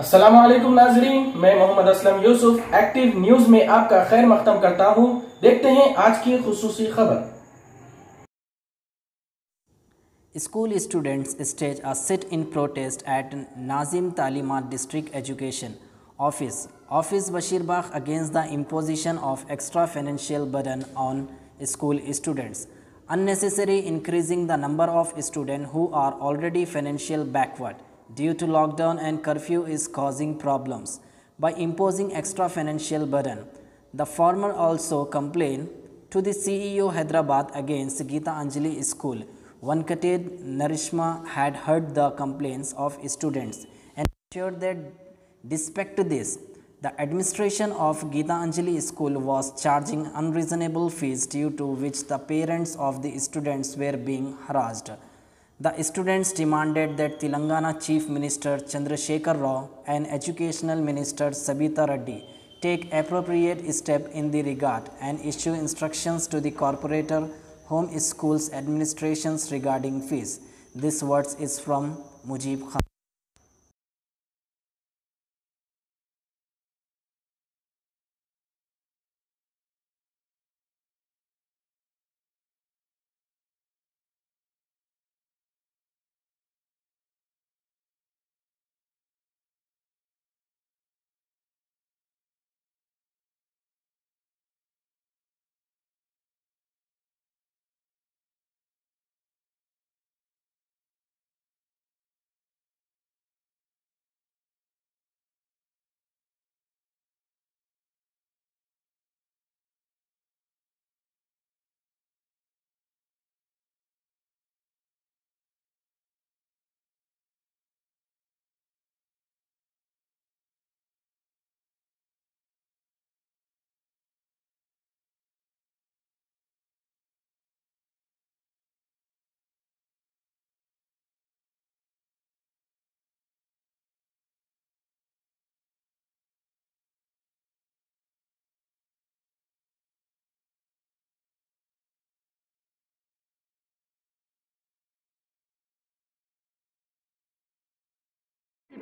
अस्सलाम वालेकुम नाजरीन, मैं मोहम्मद असलम यूसुफ एक्टिव न्यूज में आपका खैर मकदम करता हूं। देखते हैं आज की खुसूसी खबर। School students stage a sit in protest at नाजिम तालीमात district education office Basheerbagh against the imposition of extra financial burden on school students, unnecessary increasing the number of students who are already financially backward due to lockdown and curfew is causing problems by imposing extra financial burden. The former also complained to the CEO Hyderabad against Gitanjali School. Venkata Narasimhan had heard the complaints of students and ensured that despite this, the administration of Gitanjali School was charging unreasonable fees, due to which the parents of the students were being harassed. The students demanded that Telangana Chief Minister Chandrasekhar Rao and Educational Minister Sabita Reddy take appropriate steps in the regard and issue instructions to the corporator home schools administrations regarding fees. This words is from Mujib Khan.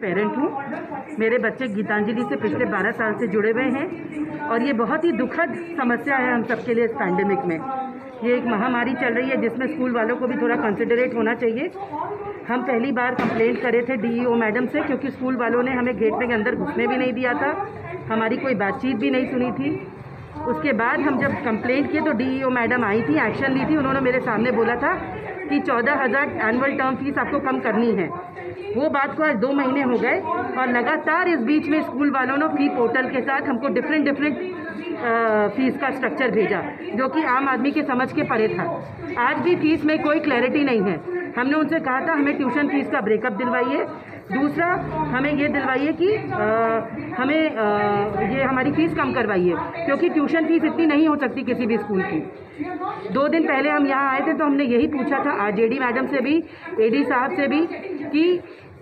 Parent हूँ, मेरे बच्चे गीतांजलि से पिछले 12 साल से जुड़े हुए हैं और ये बहुत ही दुखद समस्या है हम सबके लिए इस पैंडेमिक में। ये एक महामारी चल रही है जिसमें स्कूल वालों को भी थोड़ा कंसिडरेट होना चाहिए। हम पहली बार कंप्लेंट करे थे डीईओ मैडम से, क्योंकि स्कूल वालों ने हमें गेट के अंदर घुसने भी नहीं दिया था, हमारी कोई बातचीत भी नहीं सुनी थी। उसके बाद हम जब कंप्लेंट किए तो डीईओ मैडम आई थी, एक्शन ली थी। उन्होंने मेरे सामने बोला था कि 14,000 एनुअल टर्म फीस आपको कम करनी है। वो बात को आज 2 महीने हो गए और लगातार इस बीच में स्कूल वालों ने फी पोर्टल के साथ हमको डिफरेंट फीस का स्ट्रक्चर भेजा, जो कि आम आदमी के समझ के परे था। आज भी फीस में कोई क्लैरिटी नहीं है। हमने उनसे कहा था हमें ट्यूशन फीस का ब्रेकअप दिलवाइए, दूसरा हमें ये दिलवाइए कि हमें ये हमारी फ़ीस कम करवाइए, क्योंकि ट्यूशन फीस इतनी नहीं हो सकती किसी भी स्कूल की। 2 दिन पहले हम यहाँ आए थे तो हमने यही पूछा था आरजेडी मैडम से भी, एडी साहब से भी, कि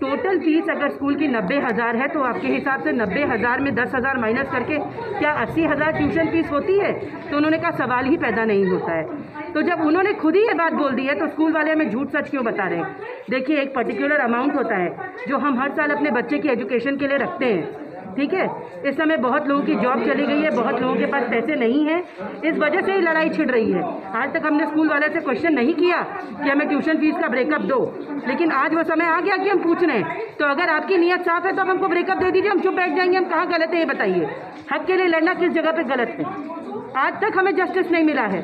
टोटल फीस अगर स्कूल की 90,000 है तो आपके हिसाब से 90,000 में 10,000 माइनस करके क्या 80,000 ट्यूशन फीस होती है? तो उन्होंने कहा सवाल ही पैदा नहीं होता है। तो जब उन्होंने खुद ही ये बात बोल दी है तो स्कूल वाले हमें झूठ सच क्यों बता रहे हैं? देखिए, एक पर्टिकुलर अमाउंट होता है जो हम हर साल अपने बच्चे की एजुकेशन के लिए रखते हैं, ठीक है? इस समय बहुत लोगों की जॉब चली गई है, बहुत लोगों के पास पैसे नहीं हैं, इस वजह से ही लड़ाई छिड़ रही है। आज तक हमने स्कूल वाले से क्वेश्चन नहीं किया कि हमें ट्यूशन फीस का ब्रेकअप दो, लेकिन आज वो समय आ गया कि हम पूछ रहे हैं। तो अगर आपकी नीयत साफ है तो आप हमको ब्रेकअप दे दीजिए, हम चुप बैठ जाएंगे। हम कहाँ गलत है ये बताइए? हक के लिए लड़ना किस जगह पर गलत है? आज तक हमें जस्टिस नहीं मिला है।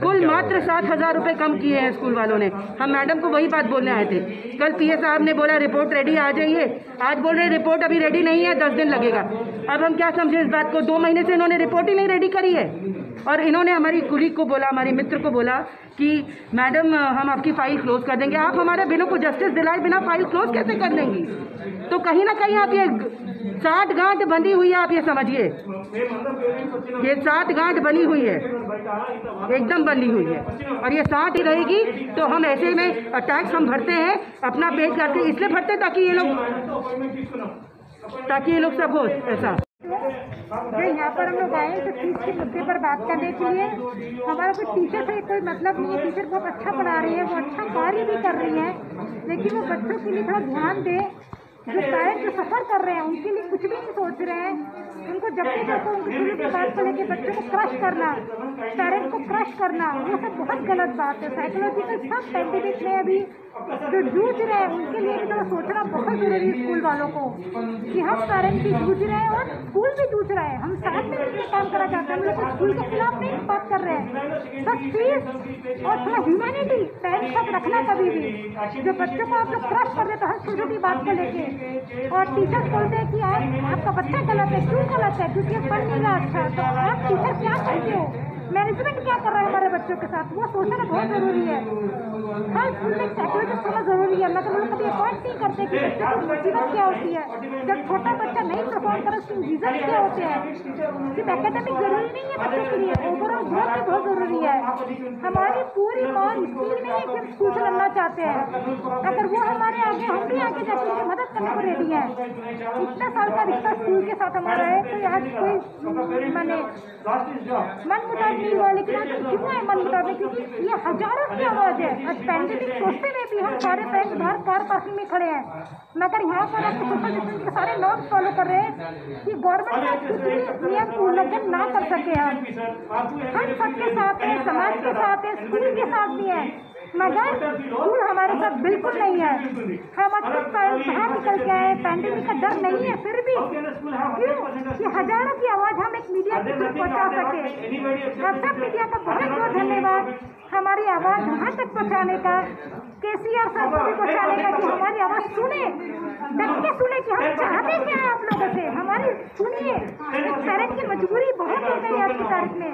कुल मात्र 7,000 रुपये कम किए हैं स्कूल वालों ने। हम मैडम को वही बात बोलने आए थे। कल पीए साहब ने बोला रिपोर्ट रेडी आ जाइए, आज बोल रहे रिपोर्ट अभी रेडी नहीं है, 10 दिन लगेगा। अब हम क्या समझे इस बात को? 2 महीने से इन्होंने रिपोर्ट ही नहीं रेडी करी है। और इन्होंने हमारी कुलीग को बोला, हमारे मित्र को बोला कि मैडम हम आपकी फाइल क्लोज कर देंगे। आप हमारे बिलों को जस्टिस दिलाए बिना फाइल क्लोज कैसे कर देंगी? तो कहीं ना कहीं आप ये 60 गांठ बंधी हुई है, आप ये समझिए, ये 60 गांठ बनी हुई है, एकदम बनी हुई है। और ये 60 ही रहेगी तो हम ऐसे में टैक्स हम भरते हैं, अपना पेट करके इसलिए भरते ताकि ये लोग सब हो ऐसा। यहाँ पर हम लोग आए तो फीस के मुद्दे पर बात करने के लिए। हमारा कुछ टीचर से कोई मतलब नहीं है। टीचर बहुत अच्छा पढ़ा रही है, वो अच्छा कार्य भी कर रही है, लेकिन वो बच्चों के लिए थोड़ा ध्यान दे। जो शायद जो सफ़र कर रहे हैं उनके लिए कुछ भी नहीं सोच रहे हैं, उनको जबकि देखो उनके किताब को लेकर बच्चों को क्रश करना, पेरेंट को क्रश करना, ये सब बहुत गलत बात है। साइकोलॉजिकल सब कैंडिडेट में अभी जो जूझ रहे हैं उनके लिए भी थोड़ा सोचना बहुत जरूरी है स्कूल वालों को कि हम पेरेंट भी जूझ रहे हैं और स्कूल भी जूझ रहे हैं, हम साथ में मिलकर काम करना चाहते हैं, हम लोग स्कूल के खिलाफ नहीं बात कर रहे हैं। बस प्लीज और थोड़ा ह्यूमैनिटी पेरेंट्स साथ रखना, कभी भी जो बच्चों को आप लोग क्रश कर देते हैं हर छोटी बात को लेके, और टीचर्स बोलते हैं कि यार आपका बच्चा गलत है, क्यों गलत है, क्योंकि पढ़ नहीं रहा अच्छा, तो आप टीचर क्या करते हो, मैनेजमेंट क्या कर रहा है हमारे बच्चों के साथ, वो सोचना बहुत जरूरी है। हर स्कूल में साइकोलॉजिस्ट होना जरूरी है, मतलब लोग कभी अफोर्ड नहीं करते कि बच्चे की मुसीबत क्या होती है, जब छोटा बच्चा नहीं परफॉर्म करे उसके रीजन क्या होते हैं। सिर्फ एकेडमिक जरूरी नहीं है बच्चे के लिए, ओवरऑल ग्रोथ भी बहुत जरूरी है। हमारी पूरी मॉल स्कूल में ही सिर्फ स्कूल से लड़ना चाहते हैं, अगर वो हमारे आगे हम भी आगे जाके उनकी मदद करने को रेडी है। इतना साल का रिश्ता स्कूल के साथ हमारा है, तो आज कोई मैंने मन मुताबिक लेकिन आज क्यों है मन मुताबिक, क्योंकि ये हजारों की आवाज़ है। आज पैंडेमिक सोचते हुए भी हम सारे फ्रेंड्स बाहर कार पार्किंग में खड़े हैं, मगर यहाँ पर आपके सोशल डिस्टेंस के सारे नॉर्म्स फॉलो कर रहे हैं कि गवर्नमेंट का कुछ भी नियम उल्लंघन ना कर सके। हम सबके साथ हैं, समाज के साथ हैं, स्कूल के साथ भी हैं, मगर स्कूल हमारे साथ बिल्कुल नहीं है। हम अपने बाहर निकल के आए, पैंडेमिक का डर नहीं है, फिर भी क्यों हजारों की आवाज़ हम एक मीडिया के थ्रू पहुँचा सके। आप सब मीडिया का बहुत बहुत धन्यवाद हमारी आवाज़ वहाँ तक पहुँचाने का, KCR साहब को भी पहुँचाने का कि हमारी आवाज़ सुने, डट के सुने कि हम चाहते क्या हैं आप लोगों से, हमारी सुनिए। एक पेरेंट की मजबूरी बहुत हो गई आज की तारीख में,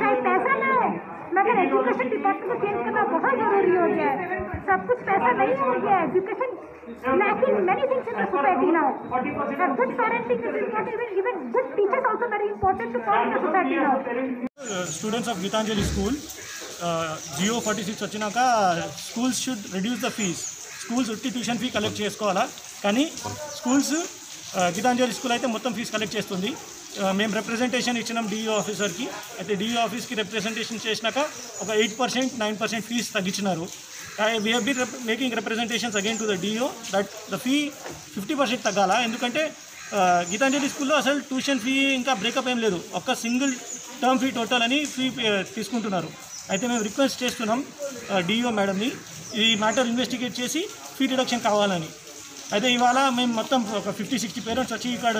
चाहे पैसा ना हो मगर एजुकेशन डिपार्टमेंट को चेंज करना बहुत जरूरी हो गया है। सब कुछ पैसा नहीं हो गया है, education lacking many things in the society now, और good parenting is not even good teachers also very important to form the society now. Students of Gitanjali school G O 46 वच्चिनाका schools should reduce the fees, schools उट्टी tuition fee collect చేసుకోవాలా, కానీ schools Gitanjali school అయితే మొత్తం fee collect చేస్తుంది. మేము representation ఇచ్చినాం DE ఆఫీసర్కి, అయితే డిఈ ఆఫీస్కి రిప్రజెంటేషన్ చేసినాక ఒక 8% 9% ఫీజు తగ్గించినారు. We have been making representations again to the DEO that the fee 50% తగ్గాలా, ఎందుకంటే గీతాంజలి స్కూల్లో అసలు ట్యూషన్ ఫీ ఇంకా బ్రేకప్ ఏం లేదు, ఒక్క సింగిల్ టర్మ్ ఫీ టోటల్ అని ఫీ తీసుకుంటున్నారు. అయితే మేము రిక్వెస్ట్ చేస్తున్నాం డిఈఓ మేడంని ఈ మ్యాటర్ ఇన్వెస్టిగేట్ చేసి ఫీ రిడక్షన్ కావాలని. అయితే ఇవాళ మేము మొత్తం ఒక 50-60 పేరెంట్స్ వచ్చి ఇక్కడ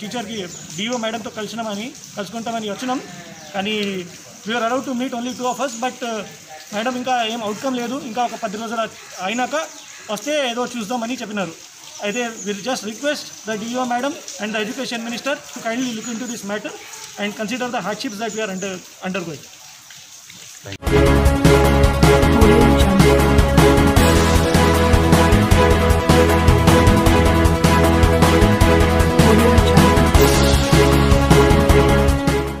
టీచర్కి డిఓ మేడంతో కలుసుకుంటామని వచ్చినాం, కానీ we are allowed to meet only 2 of us, but madam ఇంకా ఏం అవుట్కమ్ లేదు, ఇంకా ఒక 10 రోజులు అయినాక వస్తే ఏదో చూద్దామని చెప్పినారు. అయితే will just request the DO madam and the Education Minister to kindly look into this matter and consider the hardships that we are undergoing. Thank you.